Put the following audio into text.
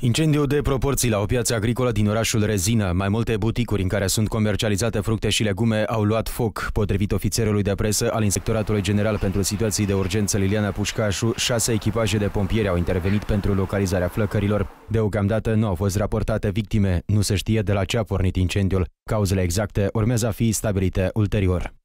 Incendiu de proporții la o piață agricolă din orașul Rezina. Mai multe buticuri în care sunt comercializate fructe și legume au luat foc. Potrivit ofițerului de presă al Inspectoratului General pentru Situații de Urgență Liliana Pușcașu, 6 echipaje de pompieri au intervenit pentru localizarea flăcărilor. Deocamdată nu au fost raportate victime. Nu se știe de la ce a pornit incendiul. Cauzele exacte urmează a fi stabilite ulterior.